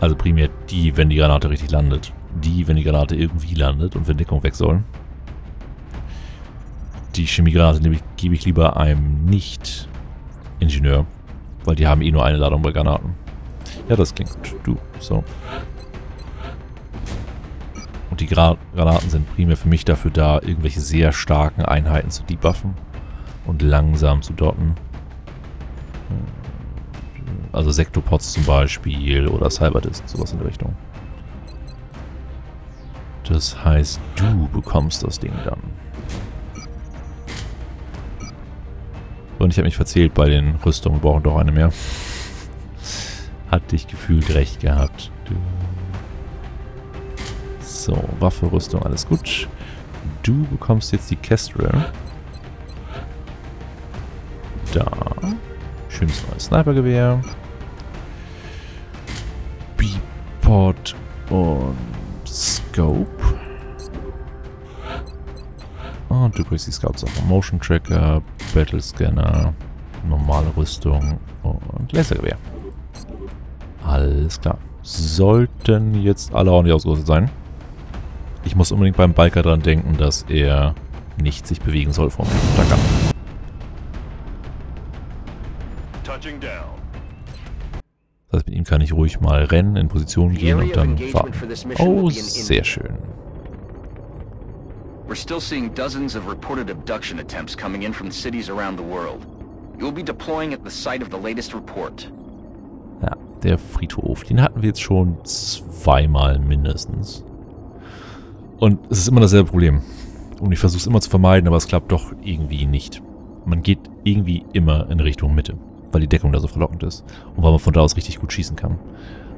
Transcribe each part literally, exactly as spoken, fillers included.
Also primär die, wenn die Granate richtig landet. Die, wenn die Granate irgendwie landet und wenn Deckung weg soll. Die Chemiegranate gebe ich lieber einem Nicht-Ingenieur, weil die haben eh nur eine Ladung bei Granaten. Ja, das klingt gut. Du, so. Und die Gra Granaten sind primär für mich dafür da, irgendwelche sehr starken Einheiten zu debuffen und langsam zu dotten. Also Sektopods zum Beispiel oder Cyberdisc, sowas in der Richtung. Das heißt, du bekommst das Ding dann. Und ich habe mich verzählt bei den Rüstungen, wir brauchen doch eine mehr. Hat dich gefühlt recht gehabt. So, Waffe, Rüstung, alles gut. Du bekommst jetzt die Kestrel. Da. Schönes neues Snipergewehr. Bipod und Scope. Und du kriegst die Scope-Sachen. Motion Tracker, Battlescanner, normale Rüstung und Lasergewehr. Alles klar. Sollten jetzt alle ordentlich ausgerüstet sein. Ich muss unbedingt beim Biker dran denken, dass er nicht sich bewegen soll vom Tracker. Das heißt, mit ihm kann ich ruhig mal rennen, in Position gehen und dann fahren. Oh, sehr schön. We're still seeing dozens of reported abduction attempts coming in from cities around the world. You'll be deploying at the site of the latest report. Ja, der Friedhof, den hatten wir jetzt schon zweimal mindestens. Und es ist immer dasselbe Problem. Und ich versuche es immer zu vermeiden, aber es klappt doch irgendwie nicht. Man geht irgendwie immer in Richtung Mitte, weil die Deckung da so verlockend ist und weil man von da aus richtig gut schießen kann.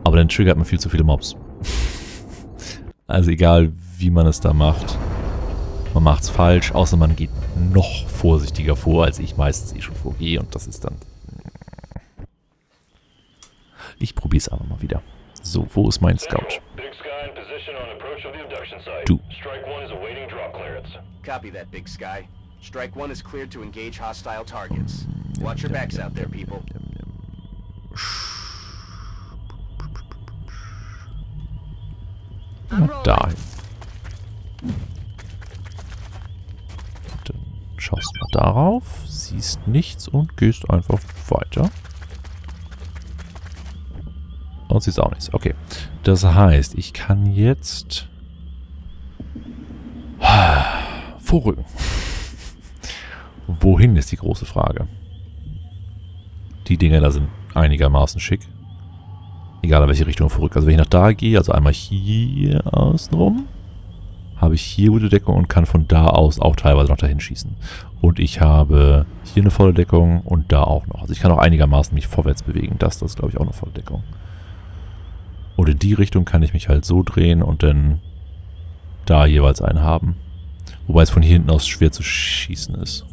Aber dann triggert man viel zu viele Mobs. Also egal, wie man es da macht. Man macht es falsch, außer man geht noch vorsichtiger vor, als ich meistens eh schon vorgehe. Und das ist dann... Ich probiere es aber mal wieder. So, wo ist mein Scout? Du. Na, dahin. Schaust mal darauf, siehst nichts und gehst einfach weiter. Und siehst auch nichts. Okay. Das heißt, ich kann jetzt vorrücken. Wohin ist die große Frage? Die Dinger da sind einigermaßen schick. Egal in welche Richtung vorrück. Also wenn ich nach da gehe, also einmal hier außen rum, habe ich hier gute Deckung und kann von da aus auch teilweise noch dahin schießen. Und ich habe hier eine volle Deckung und da auch noch. Also ich kann auch einigermaßen mich vorwärts bewegen. Das, das ist, glaube ich, auch eine volle Deckung. Und in die Richtung kann ich mich halt so drehen und dann da jeweils einen haben. Wobei es von hier hinten aus schwer zu schießen ist.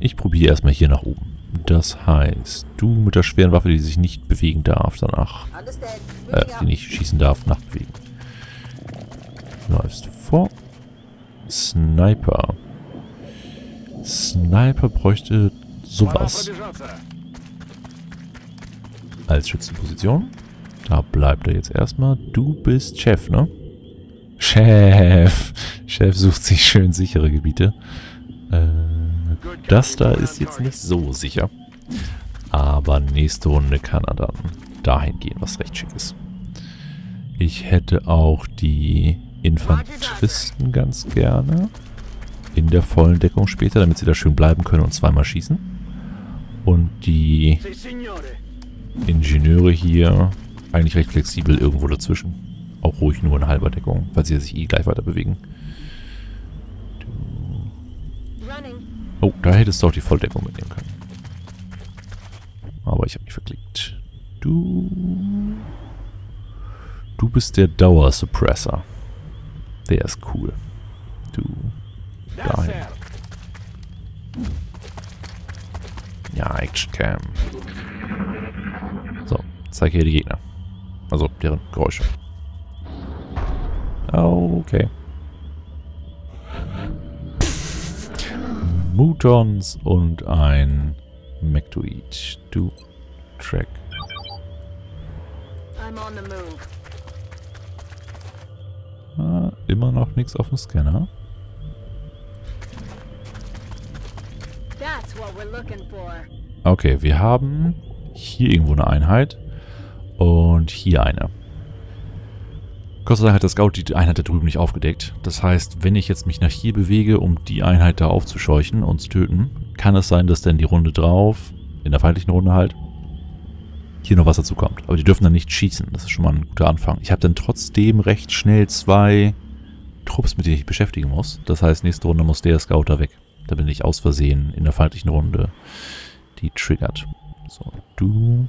Ich probiere erstmal hier nach oben. Das heißt, du mit der schweren Waffe, die sich nicht bewegen darf, danach, äh, die nicht schießen darf, nachbewegen. Läufst vor. Sniper. Sniper bräuchte sowas. Als Schützenposition. Da bleibt er jetzt erstmal. Du bist Chef, ne? Chef. Chef sucht sich schön sichere Gebiete. Äh, das da ist jetzt nicht so sicher. Aber nächste Runde kann er dann dahin gehen, was recht schick ist. Ich hätte auch die Infanteristen ganz gerne in der vollen Deckung später, damit sie da schön bleiben können und zweimal schießen. Und die Ingenieure hier eigentlich recht flexibel irgendwo dazwischen. Auch ruhig nur in halber Deckung, weil sie sich eh gleich weiter bewegen. Oh, da hättest du auch die Volldeckung mitnehmen können. Aber ich habe mich verklickt. Du... Du bist der Dauer-Suppressor. Der ist cool. Du. Dahin. Ja, Actioncam. So, zeig hier die Gegner. Also, deren Geräusche. Okay. Mutons und ein Mectoid. Du. Track. I'm on the move. Ah, immer noch nichts auf dem Scanner. Okay, wir haben hier irgendwo eine Einheit und hier eine. Gott sei Dank hat der Scout die Einheit da drüben nicht aufgedeckt. Das heißt, wenn ich jetzt mich nach hier bewege, um die Einheit da aufzuscheuchen und zu töten, kann es sein, dass dann die Runde drauf, in der feindlichen Runde halt, hier noch was dazu kommt. Aber die dürfen dann nicht schießen. Das ist schon mal ein guter Anfang. Ich habe dann trotzdem recht schnell zwei Trupps, mit denen ich beschäftigen muss. Das heißt, nächste Runde muss der Scout da weg. Da bin ich aus Versehen in der feindlichen Runde die triggert. So, du.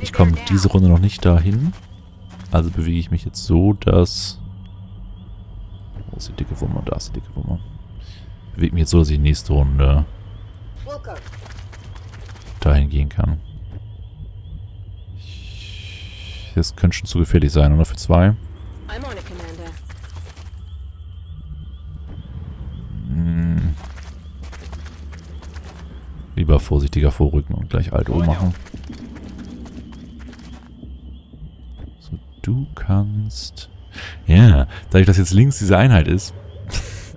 Ich komme diese Runde noch nicht dahin. Also bewege ich mich jetzt so, dass... Wo ist die dicke Wumme? Da ist die dicke Wumme. Bewege mich jetzt so, dass ich die nächste Runde dahin gehen kann. Das könnte schon zu gefährlich sein, oder? Für zwei. Hm. Lieber vorsichtiger vorrücken und gleich Alt-O machen. So, du kannst... Ja, dadurch, dass jetzt links diese Einheit ist,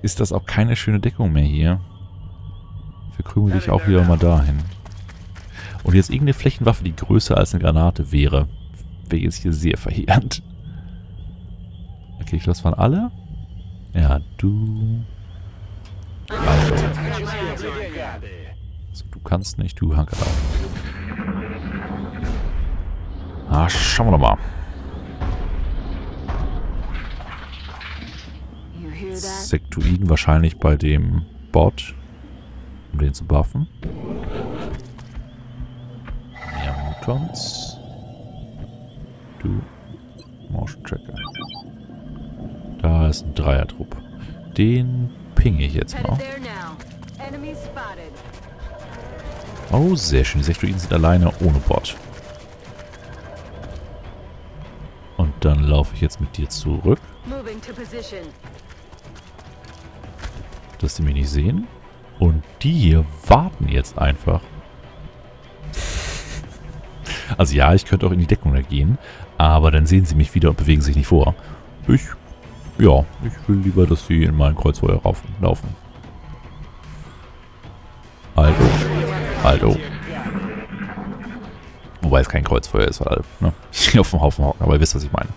ist das auch keine schöne Deckung mehr hier. Verkrümeln dich auch wieder mal dahin. Und jetzt irgendeine Flächenwaffe, die größer als eine Granate wäre, wäre jetzt hier sehr verheerend. Okay, ich glaube, das waren alle. Ja, du... Also. So, du kannst nicht, du Hanker auch. Ah, schauen wir doch mal. Sektuiden wahrscheinlich bei dem Bot, um den zu buffen. Mehr Mutons. Du. Motion Tracker. Da ist ein Dreier-Trupp. Den pinge ich jetzt mal. Oh, sehr schön. Die Sektoiden sind alleine ohne Bot. Und dann laufe ich jetzt mit dir zurück. Dass die mich nicht sehen. Und die hier warten jetzt einfach. Also ja, ich könnte auch in die Deckung da gehen. Aber dann sehen sie mich wieder und bewegen sich nicht vor. Ich... Ja, ich will lieber, dass sie in meinen Kreuzfeuer laufen. Aldo. Aldo. Wobei es kein Kreuzfeuer ist, weil, ne? Ich gehe auf dem Haufen hocken, aber ihr wisst, was ich meine.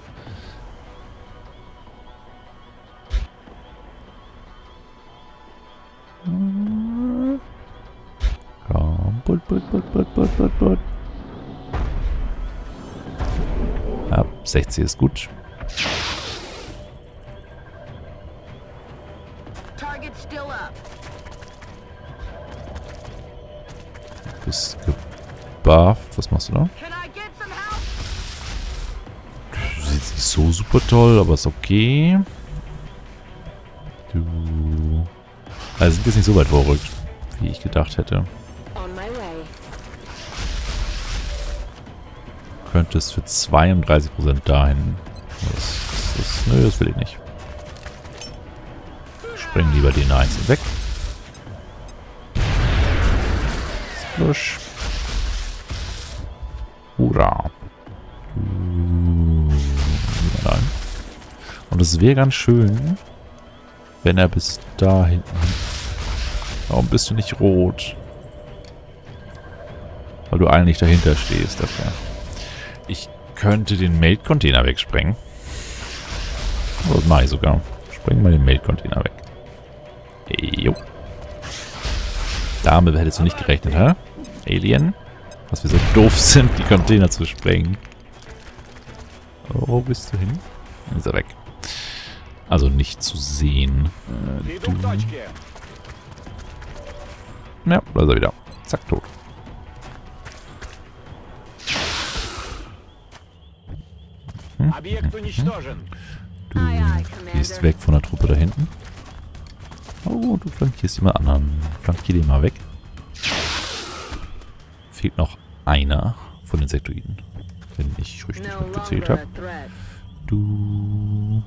Komm, but, but, but, but, but, but, but. Ja, sechzig ist gut. Bist gebufft. Was machst du da? Du siehst nicht so super toll, aber ist okay. Du. Also sind jetzt nicht so weit vorrückt, wie ich gedacht hätte. Könntest für zweiunddreißig Prozent dahin. Das, das, nö, das will ich nicht. Spring lieber den einzeln weg. Hurra. Und es wäre ganz schön, wenn er bis da hinten... Warum bist du nicht rot? Weil du eigentlich dahinter stehst. Dafür. Ich könnte den Meld-Container wegsprengen. Das mache ich sogar. Sprengen wir den Meld-Container weg. Jo. Damit hättest du nicht gerechnet, hä? Alien? Dass wir so doof sind, die Container zu sprengen. Wo bist du hin? Ist er weg. Also nicht zu sehen. Äh, du. Ja, da ist er wieder. Zack, tot. Hm, hm, hm. Du gehst weg von der Truppe da hinten. Oh, du flankierst jemand anderen. Flankier den mal weg. Fehlt noch einer von den Sektoiden, wenn ich richtig mitgezählt habe. Du.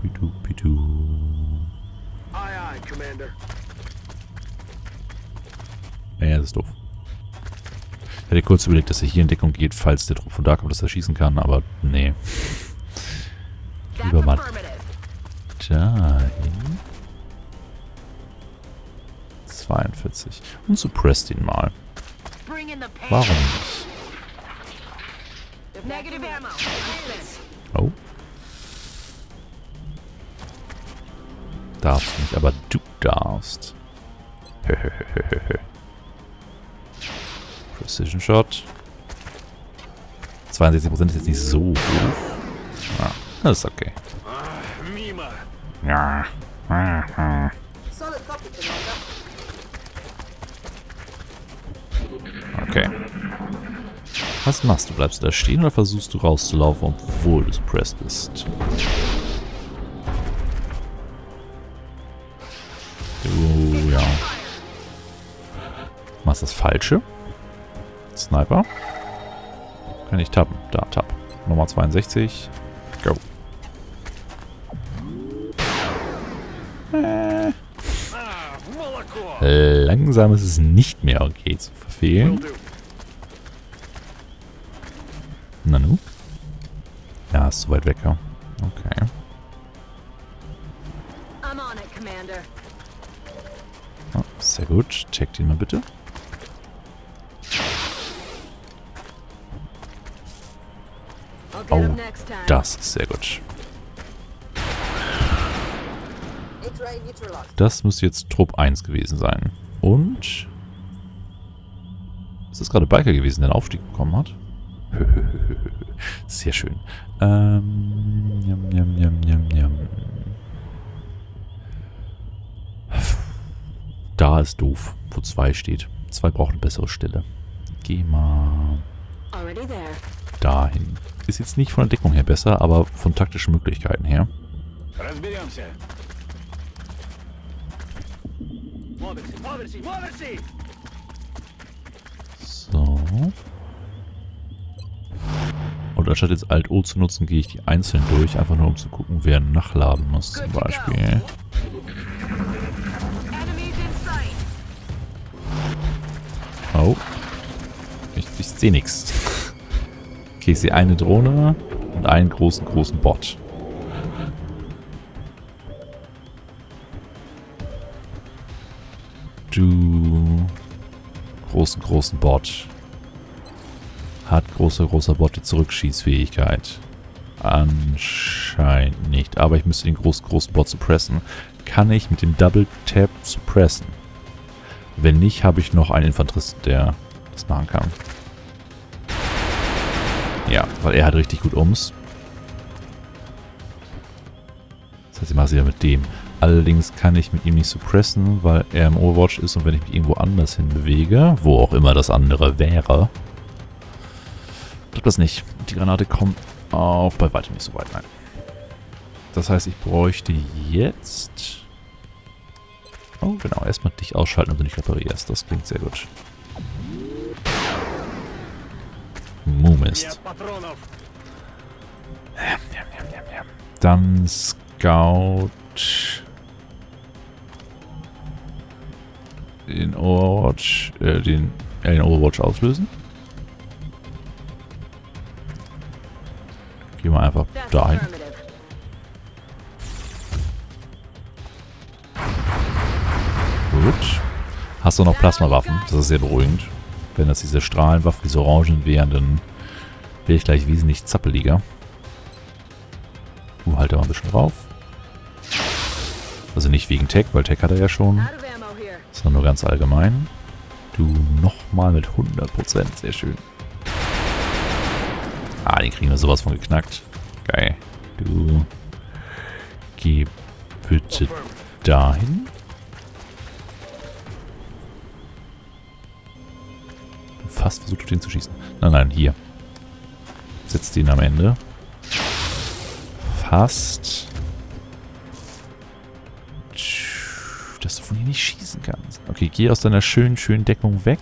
Pidu, pidu. Ja, das ist doof. Hätte kurz überlegt, dass er hier in Deckung geht, falls der Trupp von da kommt, dass er schießen kann, aber nee. Lieber Mann. Dahin. zweiundvierzig. Und suppress ihn mal. Warum nicht? Oh. Darfst nicht, aber du darfst. Precision Shot. zweiundsechzig Prozent ist jetzt nicht so hoch. Ah, das ist okay. Ja. Okay. Was machst du? Bleibst du da stehen oder versuchst du rauszulaufen, obwohl du suppressed bist? Oh ja. Machst das Falsche? Sniper? Kann ich tappen? Da, tapp. Nummer zweiundsechzig. Go. Äh. Langsam ist es nicht mehr okay zu verfehlen. Nanu? Ja, ist zu weit weg, ja. Okay. Oh, sehr gut. Checkt ihn mal bitte. Oh, das ist sehr gut. Das muss jetzt Trupp eins gewesen sein. Und... Ist das gerade Biker gewesen, der einen Aufstieg bekommen hat? Sehr schön. Ähm, jam, jam, jam, jam, jam. Da ist doof, wo zwei steht. zwei braucht eine bessere Stelle. Geh mal dahin. Ist jetzt nicht von der Deckung her besser, aber von taktischen Möglichkeiten her. So. Und anstatt jetzt Alt O zu nutzen, gehe ich die einzeln durch, einfach nur um zu gucken, wer nachladen muss, zum Beispiel. Oh. Ich, ich sehe nichts. Okay, ich sehe eine Drohne und einen großen, großen Bot. Du... Großen, großen Bot. Hat großer, großer Bot die Zurückschießfähigkeit? Anscheinend nicht. Aber ich müsste den großen, großen Bot suppressen. Kann ich mit dem Double Tap suppressen? Wenn nicht, habe ich noch einen Infanteristen, der das machen kann. Ja, weil er hat richtig gut ums. Das heißt, ich mache es wieder mit dem. Allerdings kann ich mit ihm nicht suppressen, weil er im Overwatch ist und wenn ich mich irgendwo anders hin bewege, wo auch immer das andere wäre, klappt das nicht. Die Granate kommt auch bei weitem nicht so weit rein. Das heißt, ich bräuchte jetzt... Oh, genau. Erstmal dich ausschalten, ob du nicht reparierst. Das klingt sehr gut. Mumist. Dann Scout in Overwatch, äh, den, äh, den Overwatch auslösen. Gehen wir einfach dahin. Gut. Hast du noch Plasmawaffen? Das ist sehr beruhigend. Wenn das diese Strahlenwaffen, diese Orangen wären, dann wäre ich gleich wesentlich zappeliger. Uh, halt da mal ein bisschen drauf. Also nicht wegen Tech, weil Tech hat er ja schon. Sondern nur ganz allgemein. Du nochmal mit hundert Prozent. Sehr schön. Ah, die kriegen da sowas von geknackt. Geil. Du geh bitte dahin. Fast versucht, den zu schießen. Nein, nein, hier. Setzt ihn am Ende. Fast. Dass du von hier nicht schießen kannst. Okay, geh aus deiner schönen, schönen Deckung weg.